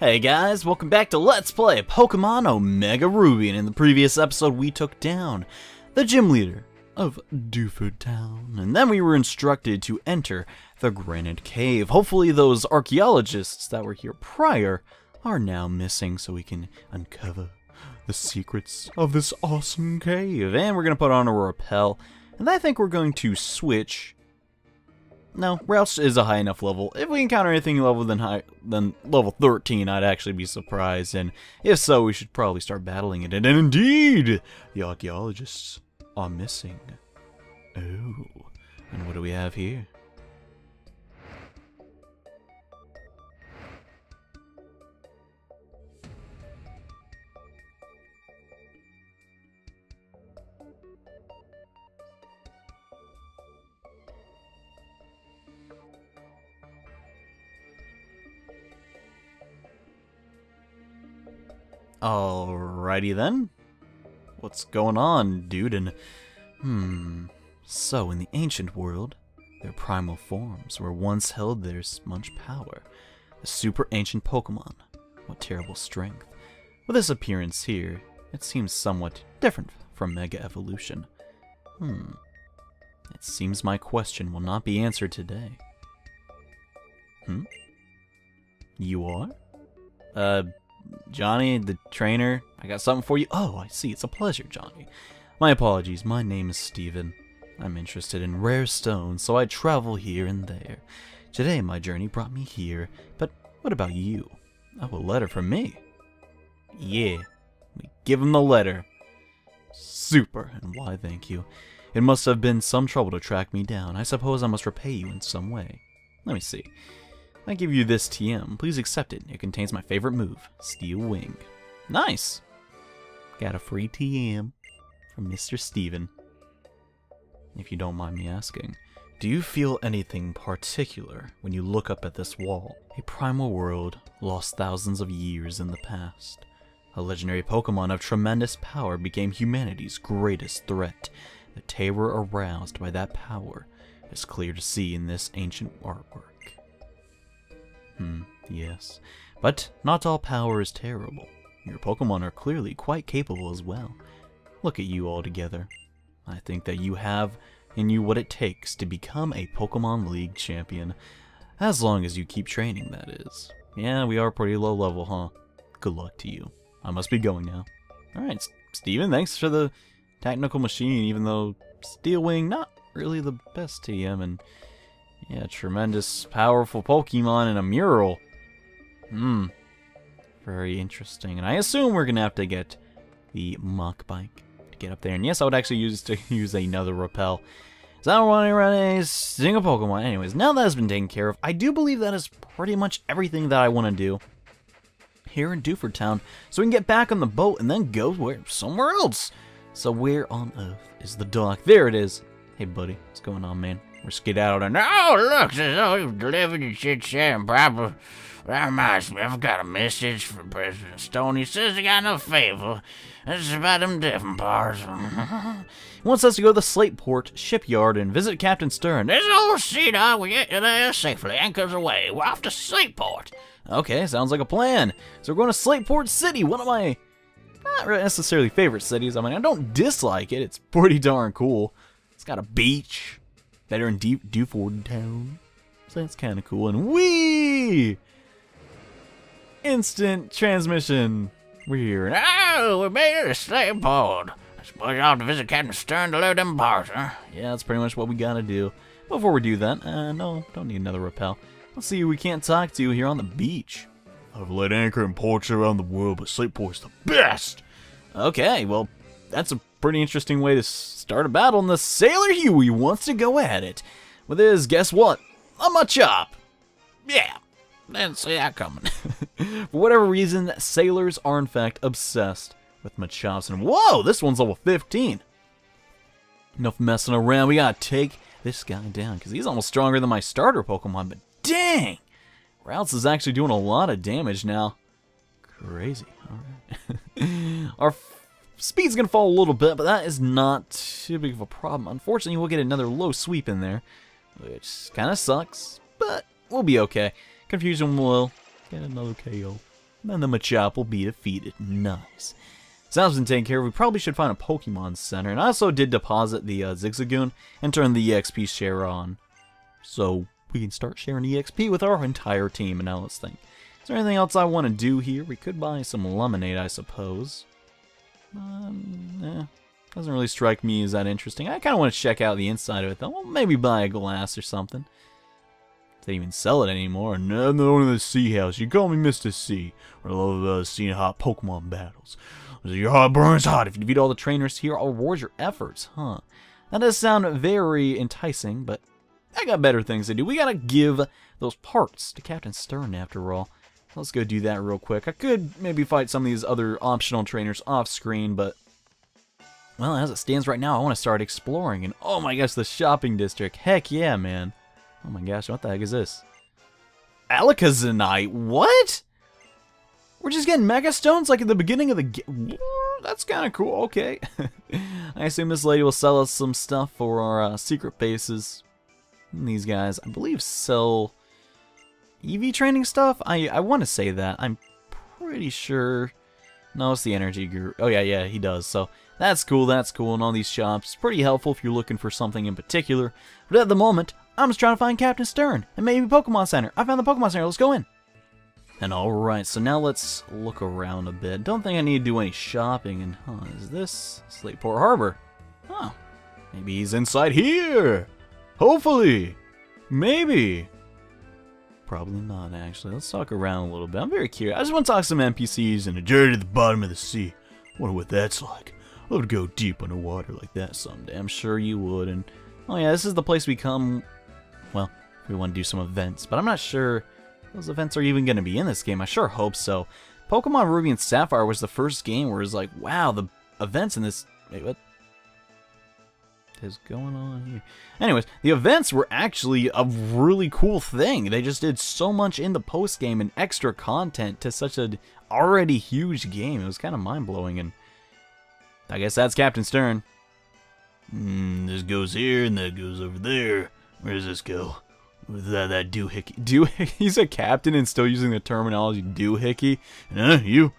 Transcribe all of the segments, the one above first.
Hey guys, welcome back to Let's Play Pokemon Omega Ruby, and in the previous episode we took down the gym leader of Dewford Town, and then we were instructed to enter the Granite Cave. Hopefully those archaeologists that were here prior are now missing so we can uncover the secrets of this awesome cave. And we're going to put on a rappel, and I think we're going to switch. No, Rouse is a high enough level. If we encounter anything level than level 13, I'd actually be surprised, and if so, we should probably start battling it. And indeed, the archaeologists are missing. Oh, and what do we have here? Alrighty then. What's going on, dude? And, so in the ancient world, their primal forms were once held there much power. The super ancient Pokemon, what terrible strength. With this appearance here, it seems somewhat different from Mega Evolution. It seems my question will not be answered today. You are? Johnny, the trainer, I got something for you. Oh, I see. It's a pleasure, Johnny. My apologies. My name is Steven. I'm interested in rare stones, so I travel here and there. Today, my journey brought me here, but what about you? Oh, a letter from me. Yeah. We give him the letter. Super. And why, thank you. It must have been some trouble to track me down. I suppose I must repay you in some way. Let me see. I give you this TM. Please accept it. It contains my favorite move, Steel Wing. Nice! Got a free TM from Mr. Steven. If you don't mind me asking, do you feel anything particular when you look up at this wall? A primal world lost thousands of years in the past. A legendary Pokemon of tremendous power became humanity's greatest threat. The terror aroused by that power is clear to see in this ancient artwork. Yes. But not all power is terrible. Your Pokemon are clearly quite capable as well. Look at you all together. I think that you have in you what it takes to become a Pokemon League champion. As long as you keep training, that is. Yeah, we are pretty low level, huh? Good luck to you. I must be going now. Alright, Steven, thanks for the technical machine, even though Steel Wing, not really the best TM, and yeah, tremendous, powerful Pokemon in a mural. Very interesting. And I assume we're going to have to get the mock bike to get up there. And yes, I would actually use another rappel. So I don't want to run a single Pokemon. Anyways, now that has been taken care of, I do believe that is pretty much everything that I want to do here in Dewford Town. So we can get back on the boat and then go somewhere else. So where on earth is the dock? There it is. Hey, buddy. What's going on, man? We're skedaddling. Oh, look, there's always delivering your shit, Sharon. Proper. That reminds me, I've got a message from President Stone. He says he got no favor. This is about them different parts. He wants us to go to the Slateport shipyard and visit Captain Stern. This old sea dog will get you there safely, anchors away. We're off to Slateport. Okay, sounds like a plan. So we're going to Slateport City, one of my not necessarily favorite cities. I mean, I don't dislike it. It's pretty darn cool. It's got a beach. Better in Dewford Town. So that's kind of cool. And wee! Instant transmission. We're here. Oh, we're made to Slateport. I suppose you'll have to visit Captain Stern to load them bars, huh? Yeah, that's pretty much what we gotta do. Before we do that, no, don't need another rappel. Let's see, we can't talk to you here on the beach. I've laid anchor in ports around the world, but Slateport's the best! Okay, well, that's a pretty interesting way to start a battle, and the Sailor Huey wants to go at it with his, guess what? I'm a chop. Yeah, didn't see that coming. For whatever reason, sailors are in fact obsessed with Machops, and whoa, this one's level 15. Enough messing around, we gotta take this guy down, because he's almost stronger than my starter Pokemon, but dang! Routes is actually doing a lot of damage now. Crazy, alright. Our speed's gonna fall a little bit, but that is not too big of a problem. Unfortunately, we'll get another low sweep in there, which kind of sucks, but we'll be okay. Confusion will get another KO. and the Machop will be defeated. Nice. So that's been taken care of. We probably should find a Pokemon Center. And I also did deposit the Zigzagoon and turn the EXP share on. So we can start sharing EXP with our entire team. And now let's think. Is there anything else I want to do here? We could buy some lemonade, I suppose. Doesn't really strike me as that interesting. I kind of want to check out the inside of it, though. Well, maybe buy a glass or something. If they even sell it anymore. No, the owner of the Sea House. You call me Mr. C. I love seeing hot Pokemon battles. Your heart burns hot. If you defeat all the trainers here, I'll reward your efforts. Huh. That does sound very enticing, but I got better things to do. We gotta give those parts to Captain Stern, after all. Let's go do that real quick. I could maybe fight some of these other optional trainers off screen, but... well, as it stands right now, I want to start exploring. And oh my gosh, the shopping district. Heck yeah, man. Oh my gosh, what the heck is this? Alakazenite? What? We're just getting Mega Stones like at the beginning of the game. That's kind of cool, okay. I assume this lady will sell us some stuff for our secret bases. And these guys, I believe, sell EV training stuff? I want to say that. I'm pretty sure. No, it's the energy guru. Oh yeah, yeah, he does. So that's cool, that's cool. And all these shops, pretty helpful if you're looking for something in particular. But at the moment, I'm just trying to find Captain Stern and maybe Pokemon Center. I found the Pokemon Center, let's go in. And alright, so now let's look around a bit. Don't think I need to do any shopping. And is this Slateport Harbor? Huh. Maybe he's inside here. Hopefully. Maybe. Probably not, actually. Let's talk around a little bit. I'm very curious. I just want to talk to some NPCs and a journey to the bottom of the sea. Wonder what that's like. I would go deep underwater like that someday. I'm sure you would. And oh yeah, this is the place we come. Well, we want to do some events, but I'm not sure those events are even going to be in this game. I sure hope so. Pokemon Ruby and Sapphire was the first game where it was like, wow, the events in this... wait, what is going on here? Anyways, the events were actually a really cool thing. They just did so much in the post-game and extra content to such an already huge game. It was kind of mind-blowing, and I guess that's Captain Stern. This goes here, and that goes over there. Where does this go? That doohickey. Doohickey? He's a captain and still using the terminology doohickey? You?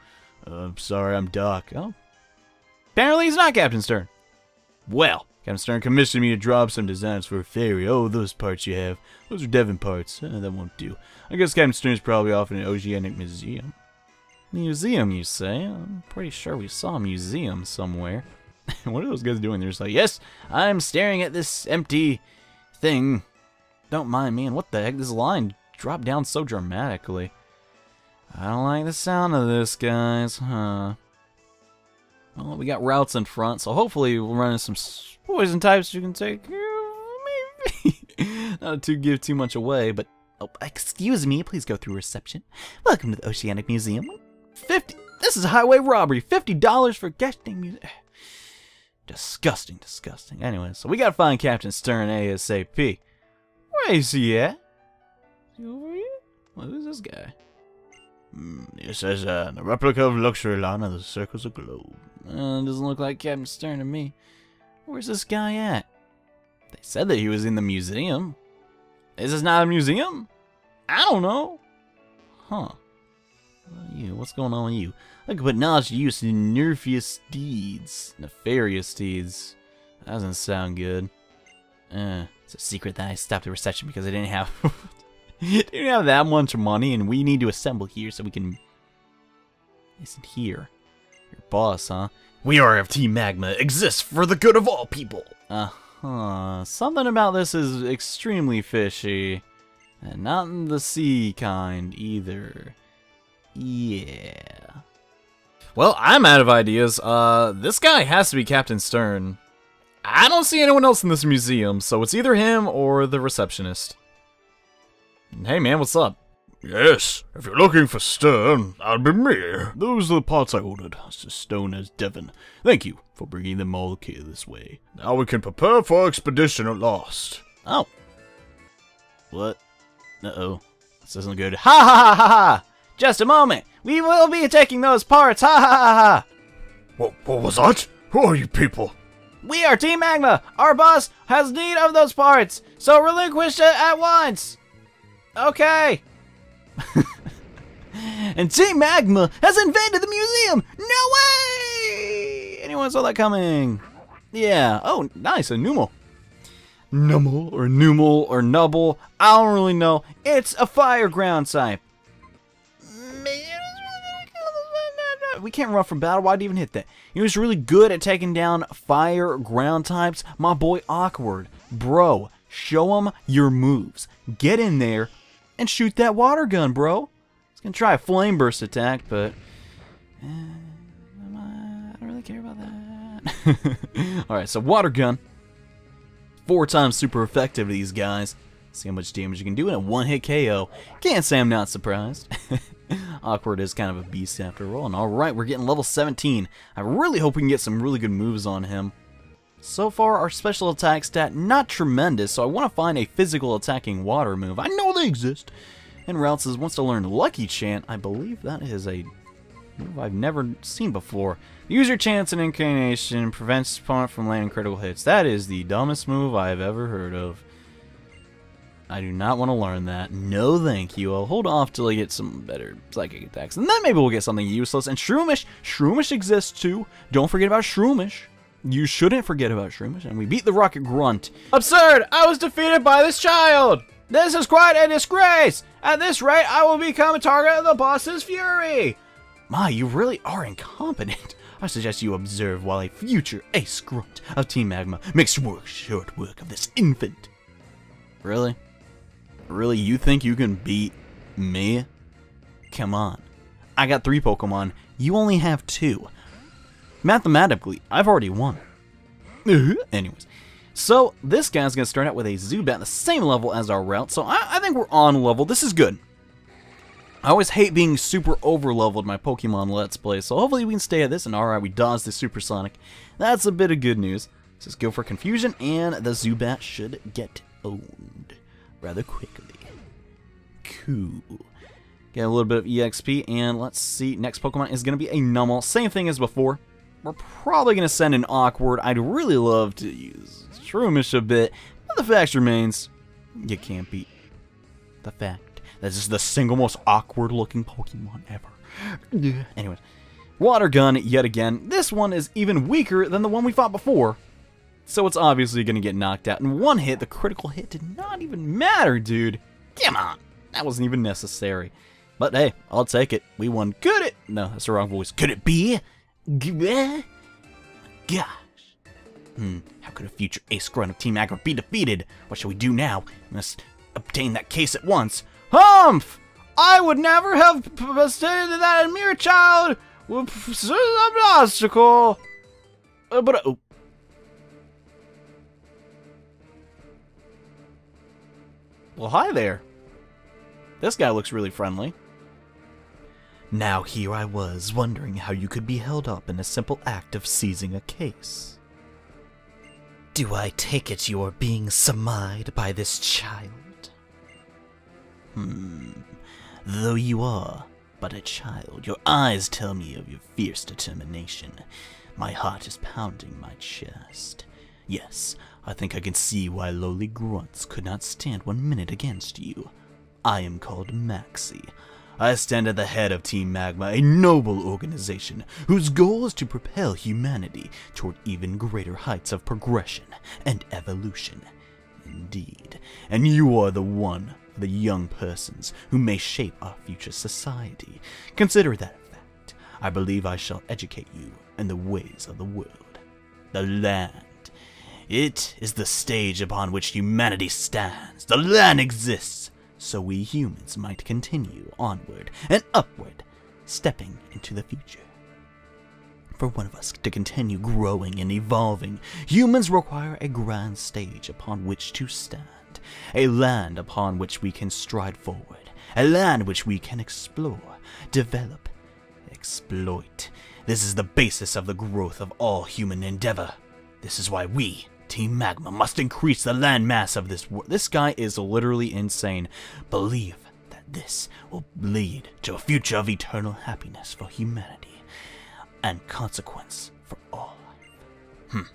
I'm sorry, I'm Doc. Oh. Apparently he's not Captain Stern. Well, Captain Stern commissioned me to drop some designs for a ferry. Oh, those parts you have. Those are Devon parts. That won't do. I guess Captain Stern's probably off in an Oceanic Museum. Museum, you say? I'm pretty sure we saw a museum somewhere. What are those guys doing? They're just like, yes, I'm staring at this empty thing. Don't mind, man. What the heck? This line dropped down so dramatically. I don't like the sound of this, guys. Huh. Well, we got routes in front, so hopefully we'll run into some poison types you can take. Maybe. Not to give too much away, but... oh, excuse me. Please go through reception. Welcome to the Oceanic Museum. 50. This is highway robbery. $50 for guesting music. Disgusting, disgusting. Anyway, so we gotta find Captain Stern ASAP. Where is he at? Is he over here? Well, who's this guy? It says, a replica of luxury liner that circles the globe. Doesn't look like Captain Stern to me. Where's this guy at? They said that he was in the museum. Is this not a museum? I don't know. Huh. What's going on with you? I could put knowledge to use in nefarious deeds. Nefarious deeds. That doesn't sound good. It's a secret that I stopped the reception because I didn't have that much money, and we need to assemble here so we can... listen here. Your boss, huh? We are of Team Magma. Exists for the good of all people. Something about this is extremely fishy. And not in the sea kind either. Yeah. Well, I'm out of ideas. This guy has to be Captain Stern. I don't see anyone else in this museum, so it's either him or the receptionist. Hey, man, what's up? Yes, if you're looking for Stern, that'd be me. Those are the parts I ordered. It's just Stone as Devon. Thank you for bringing them all here this way. Now we can prepare for our expedition at last. Oh. What? Uh-oh. This isn't good. Ha ha ha ha ha! Just a moment. We will be attacking those parts. Ha ha ha ha! What was that? Who are you people? We are Team Magma. Our boss has need of those parts, so relinquish it at once. Okay. And Team Magma has invaded the museum! No way! Anyone saw that coming? Yeah. Oh, nice. A Numel. Numel or Numel or Nubble. I don't really know. It's a fire ground site. We can't run from battle. Why'd you even hit that? He was really good at taking down fire ground types. My boy Awkward. Bro, show him your moves. Get in there and shoot that water gun, bro. He's going to try a flame burst attack, but I don't really care about that. Alright, so water gun. 4 times super effective to these guys. See how much damage you can do in a 1-hit KO. Can't say I'm not surprised. Awkward is kind of a beast after all. And alright, we're getting level 17. I really hope we can get some really good moves on him. So far, our special attack stat, not tremendous, so I want to find a physical attacking water move. I know they exist. And Routes says, wants to learn Lucky Chant. I believe that is a move I've never seen before. Use your chance and incarnation, prevents opponent from landing critical hits. That is the dumbest move I have ever heard of. I do not want to learn that. No thank you. I'll hold off till I get some better psychic attacks. And then maybe we'll get something useless. And Shroomish. Shroomish exists too. Don't forget about Shroomish. You shouldn't forget about Shroomish. And we beat the Rocket Grunt. Absurd! I was defeated by this child! This is quite a disgrace! At this rate, I will become a target of the boss's fury! My, you really are incompetent. I suggest you observe while a future ace grunt of Team Magma makes short work of this infant. Really? Really, you think you can beat me? Come on. I got 3 Pokemon. You only have 2. Mathematically, I've already won. Anyways, so this guy's going to start out with a Zubat, the same level as our route. So I think we're on level. This is good. I always hate being super over-leveled in my Pokemon Let's Play. So hopefully we can stay at this. And alright, we dodged the Supersonic. That's a bit of good news. Let's just go for Confusion. And the Zubat should get owned rather quickly. Cool. Get a little bit of EXP, and let's see. Next Pokemon is going to be a Numel. Same thing as before. We're probably going to send an Awkward. I'd really love to use Shroomish a bit, but the fact remains, you can't beat the fact that this is the single most awkward looking Pokemon ever. Anyways, Water Gun yet again. This one is even weaker than the one we fought before. So it's obviously going to get knocked out. In 1 hit, the critical hit did not even matter, dude. Come on. That wasn't even necessary. But hey, I'll take it. We won. Could it? No, that's the wrong voice. Could it be? Gosh. How could a future ace grunt of Team Magma be defeated? What shall we do now? We must obtain that case at once. Humph! I would never have stated that a mere child would pursue an obstacle. But... oh. Well, hi there. This guy looks really friendly. Now here I was, wondering how you could be held up in a simple act of seizing a case. Do I take it you are being surmised by this child? Though you are but a child, your eyes tell me of your fierce determination. My heart is pounding my chest. Yes, I think I can see why lowly grunts could not stand 1 minute against you. I am called Maxie. I stand at the head of Team Magma, a noble organization whose goal is to propel humanity toward even greater heights of progression and evolution. Indeed, and you are the one of the young persons who may shape our future society. Consider that a fact. I believe I shall educate you in the ways of the world, the land. It is the stage upon which humanity stands. The land exists, so we humans might continue onward and upward, stepping into the future. For one of us to continue growing and evolving, humans require a grand stage upon which to stand, a land upon which we can stride forward, a land which we can explore, develop, exploit. This is the basis of the growth of all human endeavor. This is why we... Team Magma must increase the landmass of this world. This guy is literally insane. Believe that this will lead to a future of eternal happiness for humanity and consequence for all life.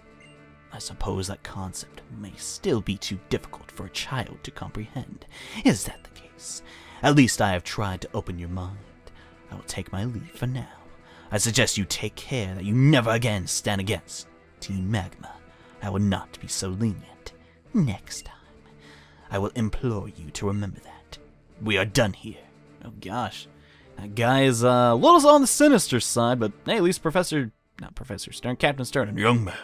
I suppose that concept may still be too difficult for a child to comprehend. Is that the case? At least I have tried to open your mind I will take my leave for now. I suggest you take care that you never again stand against Team Magma. I will not be so lenient next time. I will implore you to remember that. We are done here. Oh gosh, that guy is a little on the sinister side, but hey, at least Captain Stern. And young man,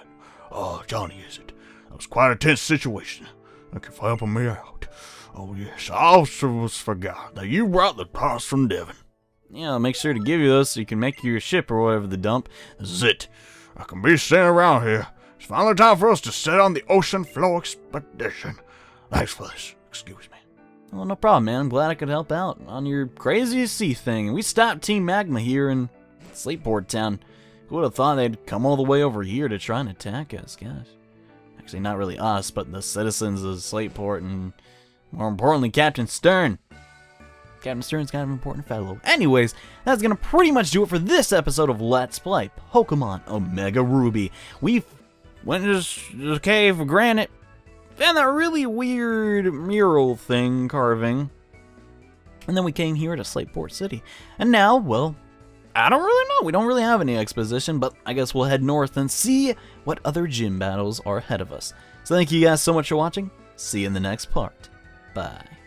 Johnny, is it? That was quite a tense situation. Thank you for helping me out. Oh yes, I also forgot that you brought the parts from Devon. Yeah, I'll make sure to give you those so you can make your ship or whatever the dump. This is it. I can be standing around here. It's finally time for us to set on the ocean floor expedition. Thanks for this. Excuse me. Well, no problem, man. I'm glad I could help out on your crazy sea thing. We stopped Team Magma here in Slateport Town. Who would have thought they'd come all the way over here to try and attack us? Gosh. Actually, not really us, but the citizens of Slateport and, more importantly, Captain Stern. Captain Stern's kind of an important fellow. Anyways, that's going to pretty much do it for this episode of Let's Play Pokemon Omega Ruby. We went into the Cave of Granite, and that really weird mural thing carving. And then we came here to Slateport City. And now, well, I don't really know. We don't really have any exposition, but I guess we'll head north and see what other gym battles are ahead of us. So thank you guys so much for watching. See you in the next part. Bye.